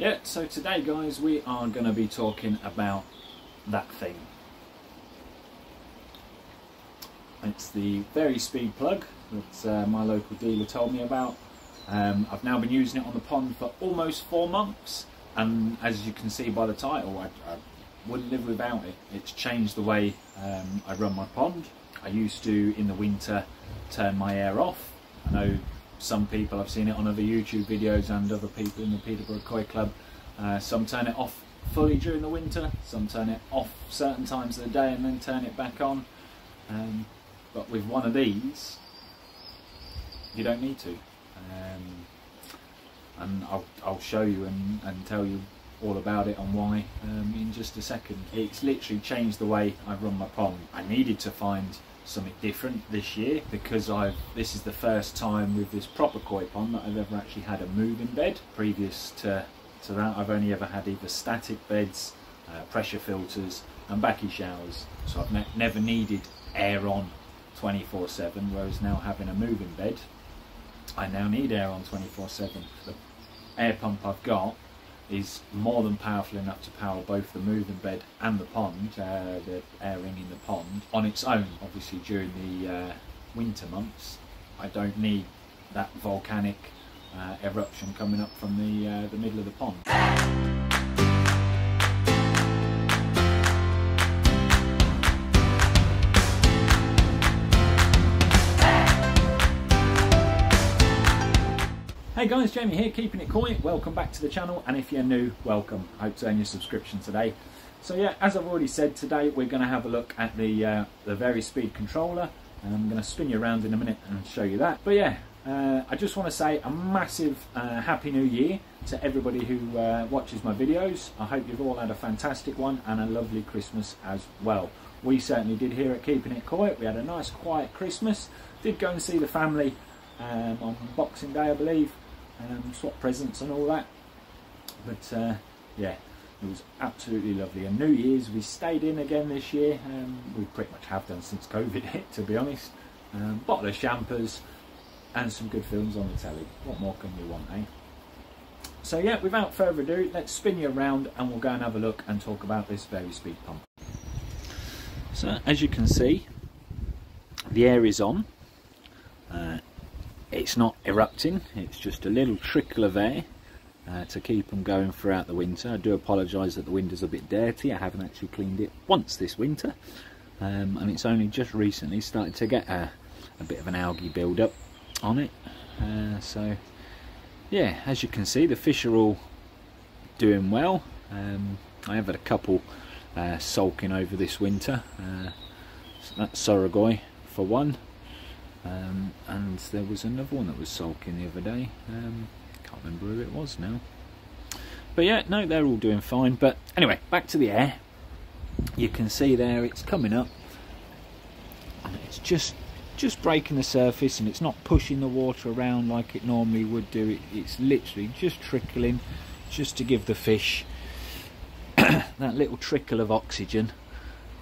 Yeah, so today guys we are going to be talking about that thing. It's the Variispeed plug that my local dealer told me about. I've now been using it on the pond for almost 4 months, and as you can see by the title, I wouldn't live without it. It's changed the way I run my pond. I used to, in the winter, turn my air off. I know some people, I've seen it on other YouTube videos and other people in the Peterborough Koi Club, some turn it off fully during the winter, some turn it off certain times of the day and then turn it back on. But with one of these, you don't need to. And I'll show you and tell you all about it and why in just a second. It's literally changed the way I run my pond. I needed to find something different this year because this is the first time with this proper koi pond that I've ever actually had a moving bed. Previous to that, I've only ever had either static beds, pressure filters and bakkishower showers, so I've never needed air on 24/7, whereas now having a moving bed, I now need air on 24/7. The air pump I've got is more than powerful enough to power both the moving bed and the pond, the airing in the pond, on its own. Obviously during the winter months, I don't need that volcanic eruption coming up from the middle of the pond. Hey guys, Jamie here, keeping it koi. Welcome back to the channel, and if you're new, welcome. I hope to earn your subscription today. So yeah, as I've already said, today we're going to have a look at the Variispeed controller, and I'm going to spin you around in a minute and show you that. But yeah, I just want to say a massive happy new year to everybody who watches my videos. I hope you've all had a fantastic one and a lovely Christmas as well. We certainly did here at Keeping It Koi. We had a nice quiet Christmas, did go and see the family on Boxing Day I believe. Swap presents and all that, but yeah, it was absolutely lovely. And New Year's, we stayed in again this year. We pretty much have done since COVID hit, to be honest. Bottle of champers and some good films on the telly. What more can you want, eh? So yeah, without further ado, let's spin you around and we'll go and have a look and talk about this Variispeed pump. So as you can see, the air is on. It's not erupting, it's just a little trickle of air to keep them going throughout the winter. I do apologise that the window's a bit dirty. I haven't actually cleaned it once this winter, and it's only just recently started to get a bit of an algae build-up on it. So yeah, as you can see, the fish are all doing well. I have had a couple sulking over this winter. So that's Surugoy for one. And there was another one that was sulking the other day. Can't remember who it was now, but yeah, no, they're all doing fine. But anyway, back to the air. You can see there it's coming up and it's just breaking the surface, and it's not pushing the water around like it normally would do. It's literally just trickling, just to give the fish that little trickle of oxygen.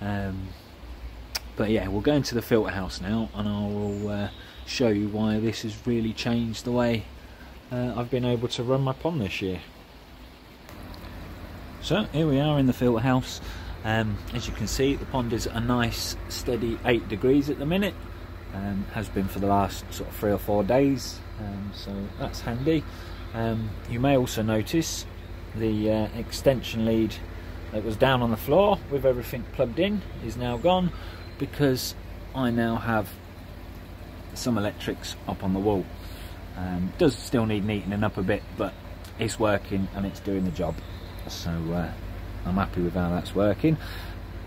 But yeah, we'll go into the filter house now and I will show you why this has really changed the way I've been able to run my pond this year. So here we are in the filter house. As you can see, the pond is a nice steady 8 degrees at the minute. Has been for the last sort of 3 or 4 days, so that's handy. You may also notice the extension lead that was down on the floor with everything plugged in is now gone, because I now have some electrics up on the wall. Does still need neatening up a bit, but it's working and it's doing the job. So I'm happy with how that's working.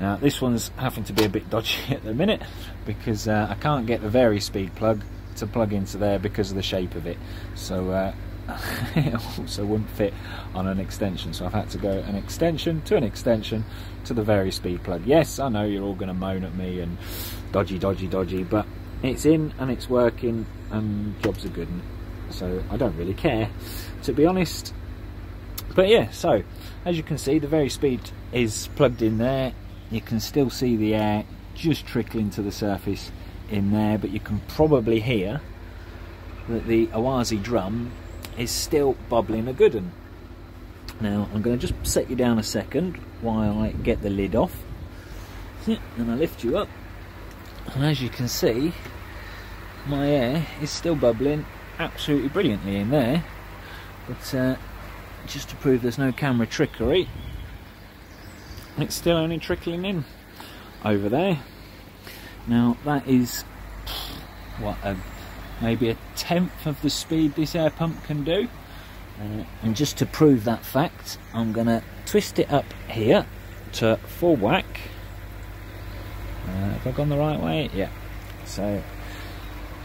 Now this one's having to be a bit dodgy at the minute because I can't get the Variispeed plug to plug into there because of the shape of it. So it also wouldn't fit on an extension, so I've had to go an extension to the Variispeed plug. Yes, I know you're all going to moan at me and dodgy, but it's in and it's working and jobs are good, so I don't really care, to be honest. But yeah, so as you can see, the Variispeed is plugged in there. You can still see the air just trickling to the surface in there, but you can probably hear that the Oase drum is still bubbling a good one. Now I'm going to just set you down a second while I get the lid off, and I lift you up, and as you can see my air is still bubbling absolutely brilliantly in there. But just to prove there's no camera trickery, it's still only trickling in over there. Now that is what, maybe a tenth of the speed this air pump can do. And just to prove that fact, I'm gonna twist it up here to full whack. Have I gone the right way? Yeah. So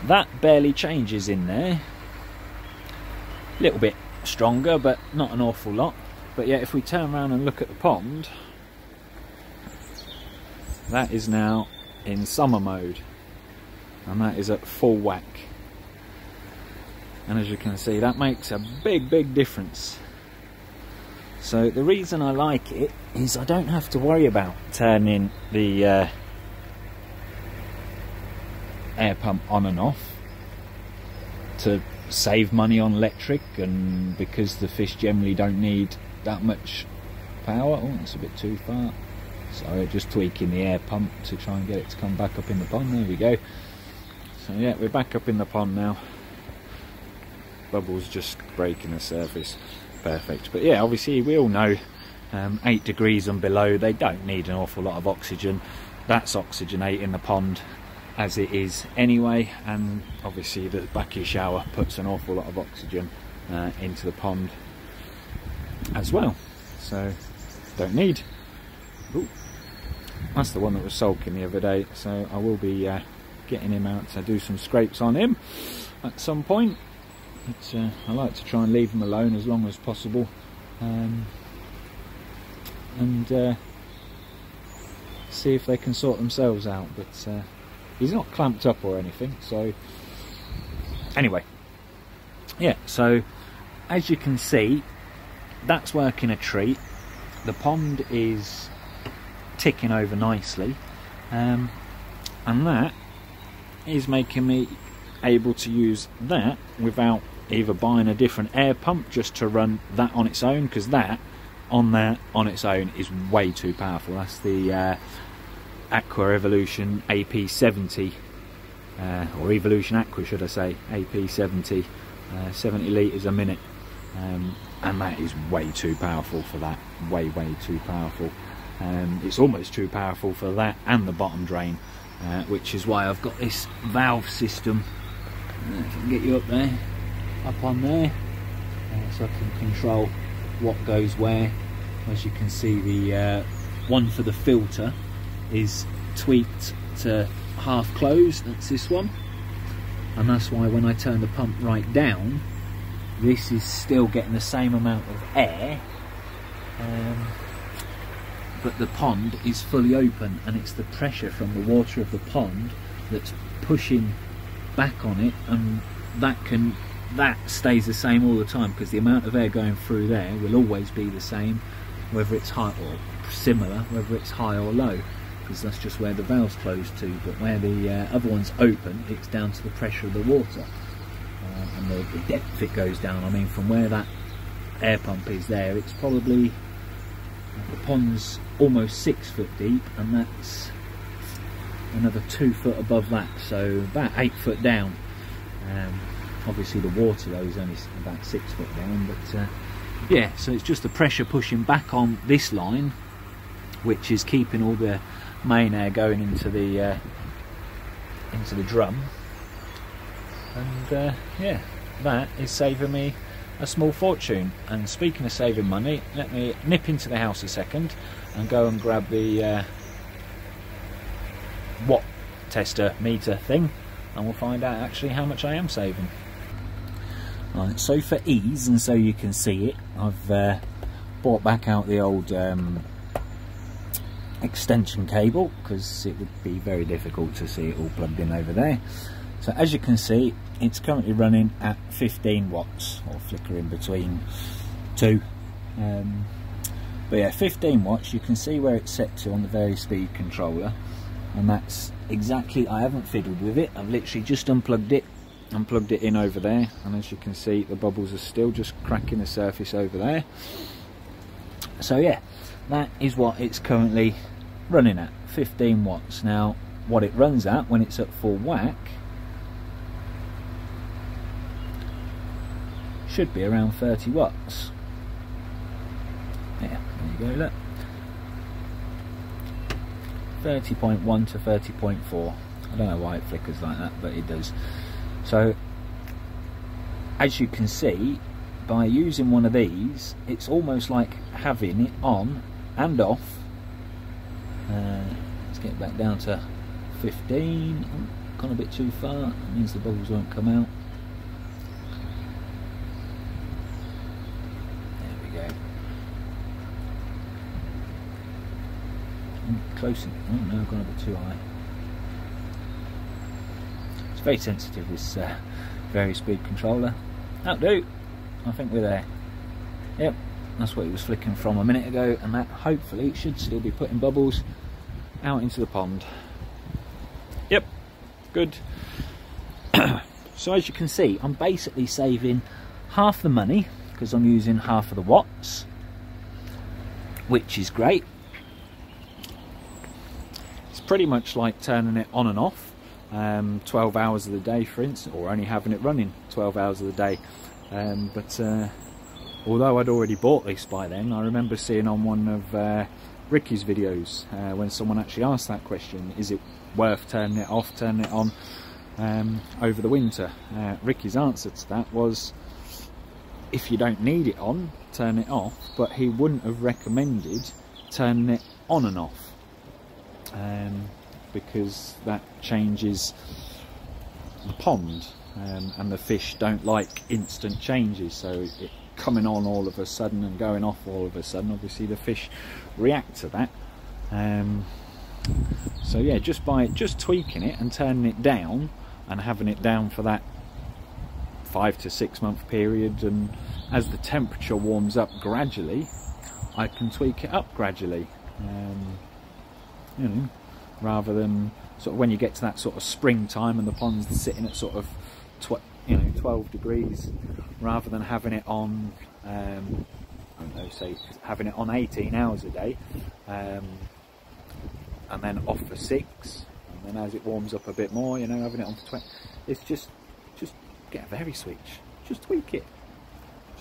that barely changes in there. A little bit stronger, but not an awful lot. But yeah, if we turn around and look at the pond, that is now in summer mode, and that is at full whack. And as you can see, that makes a big difference. So the reason I like it is I don't have to worry about turning the air pump on and off to save money on electric, and because the fish generally don't need that much power. Oh, that's a bit too far. So just tweaking the air pump to try and get it to come back up in the pond. There we go. So yeah, we're back up in the pond now. Bubbles just breaking the surface. Perfect. But yeah, obviously we all know 8 degrees and below, they don't need an awful lot of oxygen. That's oxygenating the pond as it is anyway, and obviously the bakkishower puts an awful lot of oxygen into the pond as well. So don't need. Ooh, that's the one that was sulking the other day, so I will be getting him out to do some scrapes on him at some point. But I like to try and leave him alone as long as possible, and see if they can sort themselves out. But he's not clamped up or anything, so anyway, yeah, so as you can see, that's working a treat. The pond is ticking over nicely, and that is making me able to use that without either buying a different air pump just to run that on its own, because that on its own is way too powerful. That's the Aqua Evolution AP70, or Evolution Aqua should I say, AP70, 70 litres a minute, and that is way too powerful for that, way too powerful. It's almost too powerful for that and the bottom drain, which is why I've got this valve system. If I can get you up there, up on there, so I can control what goes where. As you can see, the one for the filter is tweaked to half closed. That's this one, and that's why when I turn the pump right down, this is still getting the same amount of air, but the pond is fully open, and it's the pressure from the water of the pond that's pushing back on it, and that stays the same all the time, because the amount of air going through there will always be the same, whether it's high or similar, whether it's high or low, because that's just where the valve's closed to. But where the other one's open, it's down to the pressure of the water, and the depth it goes down. I mean, from where that air pump is there, it's probably, the pond's almost 6 foot deep, and that's another 2 foot above that, so about 8 foot down. Obviously the water though is only about 6 foot down, but yeah, so it's just the pressure pushing back on this line which is keeping all the main air going into the drum, and yeah, that is saving me a small fortune. And speaking of saving money, let me nip into the house a second and go and grab the watt tester meter thing, and we'll find out actually how much I am saving. Right, so for ease and so you can see it, I've brought back out the old extension cable, because it would be very difficult to see it all plugged in over there. So as you can see, it's currently running at 15 watts, or flickering between two. But yeah, 15 watts, you can see where it's set to on the Variispeed controller. And that's exactly, I haven't fiddled with it, I've literally just unplugged it and plugged it in over there. And as you can see, the bubbles are still just cracking the surface over there. So yeah, that is what it's currently running at, 15 watts. Now what it runs at when it's at full whack should be around 30 watts. Yeah, there you go, look. 30.1 to 30.4. I don't know why it flickers like that, but it does. So as you can see, by using one of these, it's almost like having it on and off. Let's get back down to 15. Oh, gone a bit too far. It means the bubbles won't come out. There we go. Close. Oh no, I've gone a bit too high. It's very sensitive, this Variispeed controller. That'll do. I think we're there. Yep, that's what it was flicking from a minute ago, and that hopefully should still be putting bubbles out into the pond. Yep, good. So as you can see, I'm basically saving half the money because I'm using half of the watts, which is great. It's pretty much like turning it on and off 12 hours of the day, for instance, or only having it running 12 hours of the day. Although I'd already bought this by then, I remember seeing on one of Ricky's videos when someone actually asked that question, is it worth turning it off, turning it on over the winter? Ricky's answer to that was, if you don't need it on, turn it off, but he wouldn't have recommended turning it on and off because that changes the pond. And the fish don't like instant changes, so it coming on all of a sudden and going off all of a sudden, obviously the fish react to that. So yeah, just by tweaking it and turning it down and having it down for that 5 to 6 month period, and as the temperature warms up gradually, I can tweak it up gradually, you know, rather than sort of when you get to that sort of springtime and the pond's sitting at sort of 12 degrees, rather than having it on I don't know, say having it on 18 hours a day and then off for 6, and then as it warms up a bit more, you know, having it on for 20. It's just get a Variswitch, just tweak it,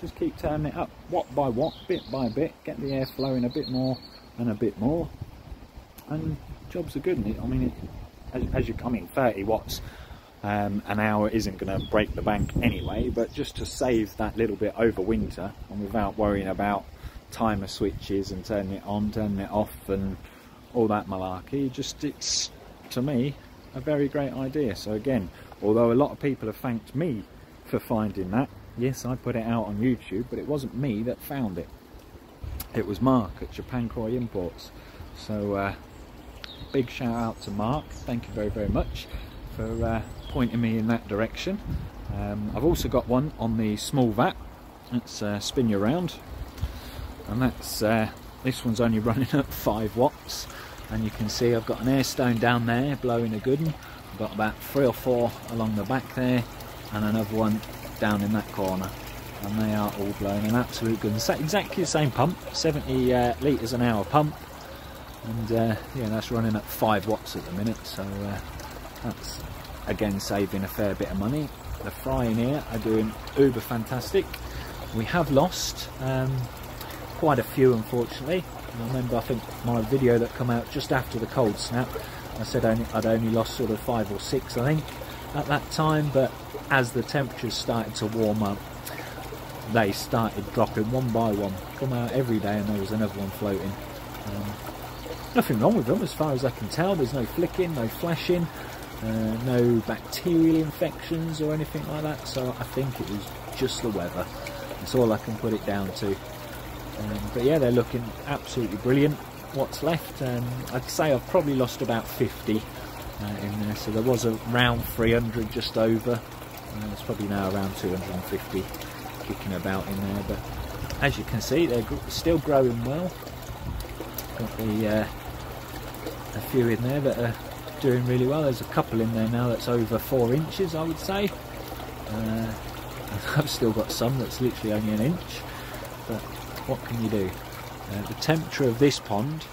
just keep turning it up watt by watt, bit by bit, get the air flowing a bit more and a bit more, and jobs are good. And I mean, I mean 30 watts an hour isn't going to break the bank anyway, but just to save that little bit over winter, and without worrying about timer switches and turning it on, turning it off and all that malarkey, just it's, to me, a very great idea. So again, although a lot of people have thanked me for finding that, yes, I put it out on YouTube, but it wasn't me that found it. It was Mark at Japan Koi Imports. So big shout out to Mark, thank you very, very much for pointing me in that direction. I've also got one on the small vat. Let's spin you around, and that's this one's only running at 5 watts, and you can see I've got an air stone down there blowing a good one. I've got about 3 or 4 along the back there, and another one down in that corner, and they are all blowing an absolute good one. Exactly the same pump, 70 litres an hour pump, and yeah, that's running at 5 watts at the minute. So that's again saving a fair bit of money. The fry in here are doing uber fantastic. We have lost quite a few, unfortunately. I remember, I think my video that came out just after the cold snap, I said I'd only lost sort of 5 or 6, I think, at that time. But as the temperatures started to warm up, they started dropping one by one, come out every day, and there was another one floating. Nothing wrong with them as far as I can tell. There's no flicking, no flashing, no bacterial infections or anything like that, so I think it was just the weather. That's all I can put it down to. But yeah, they're looking absolutely brilliant. What's left, I'd say I've probably lost about 50 in there, so there was around 300 just over. It's probably now around 250 kicking about in there, but as you can see, they're still growing well. Got the, a few in there that are doing really well. There's a couple in there now that's over 4 inches, I would say. I've still got some that's literally only 1 inch, but what can you do? The temperature of this pond,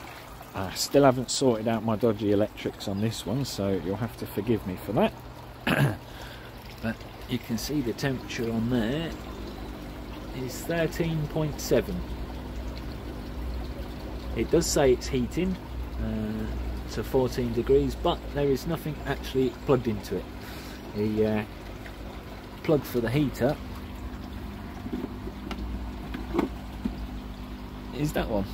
I still haven't sorted out my dodgy electrics on this one, so you'll have to forgive me for that. But you can see the temperature on there is 13.7. It does say it's heating to 14 degrees, but there is nothing actually plugged into it. The plug for the heater is that one.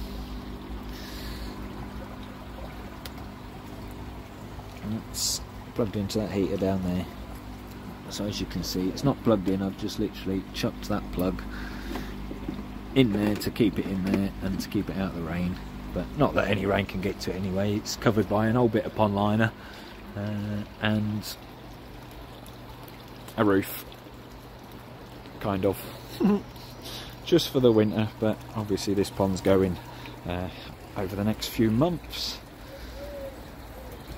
And it's plugged into that heater down there. So as you can see, it's not plugged in. I've just literally chucked that plug in there to keep it in there and to keep it out of the rain. But not that any rain can get to it anyway. It's covered by an old bit of pond liner and a roof, kind of. Just for the winter, but obviously this pond's going over the next few months.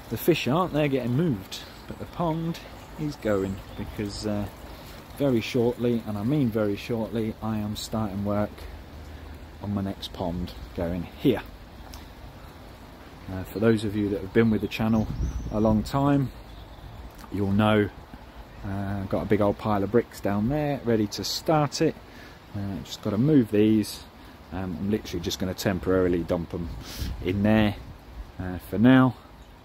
The fish aren't, they're getting moved, but the pond is going, because very shortly, and I mean very shortly, I am starting work on my next pond going here. For those of you that have been with the channel a long time, you'll know I've got a big old pile of bricks down there ready to start it. Just got to move these. I'm literally just going to temporarily dump them in there for now,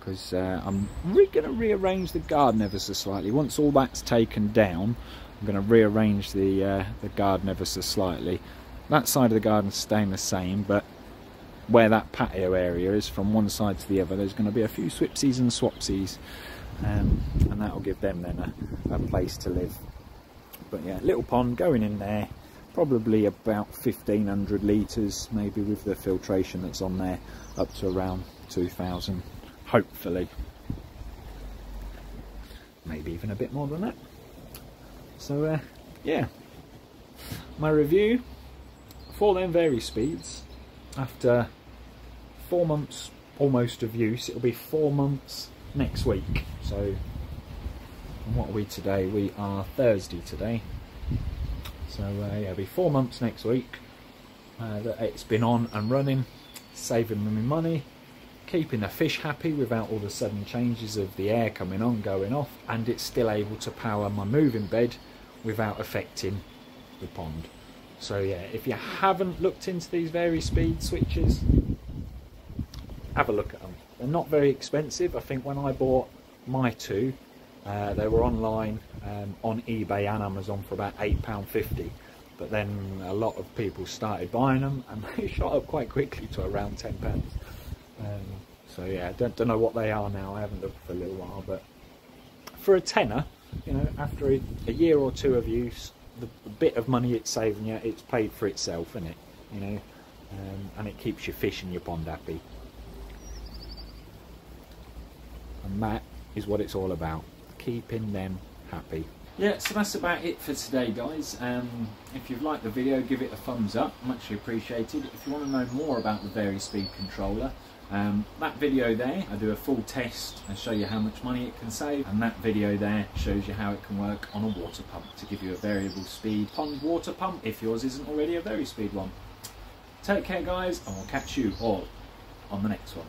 because I'm going to rearrange the garden ever so slightly. Once all that's taken down, I'm going to rearrange the garden ever so slightly. That side of the garden's staying the same, but where that patio area is from one side to the other, there's going to be a few swipsies and swapsies, and that'll give them then a place to live. But yeah, little pond going in there. Probably about 1500 litres, maybe, with the filtration that's on there, up to around 2000, hopefully. Maybe even a bit more than that. So, yeah. My review for them Variispeeds, after 4 months almost of use. It'll be 4 months next week. So, and what are we today? We are Thursday today. So yeah, it'll be 4 months next week that it's been on and running, saving me money, keeping the fish happy without all the sudden changes of the air coming on, going off, and it's still able to power my moving bed without affecting the pond. So yeah, if you haven't looked into these Variispeed switches, have a look at them. They're not very expensive. I think when I bought my two, they were online on eBay and Amazon for about £8.50, but then a lot of people started buying them and they shot up quite quickly to around £10. So yeah, I don't know what they are now. I haven't looked for a little while, but for a tenner, you know, after a year or two of use, the bit of money it's saving you, it's paid for itself, isn't it? You know, and it keeps your fish and your pond happy, and that is what it's all about. Keeping them happy. Yeah, so that's about it for today, guys. If you've liked the video, give it a thumbs up, much appreciated. If you want to know more about the Variispeed controller, that video there, I do a full test and show you how much money it can save, and that video there shows you how it can work on a water pump to give you a variable speed pond water pump if yours isn't already a Variispeed one. Take care, guys, and we'll catch you all on the next one.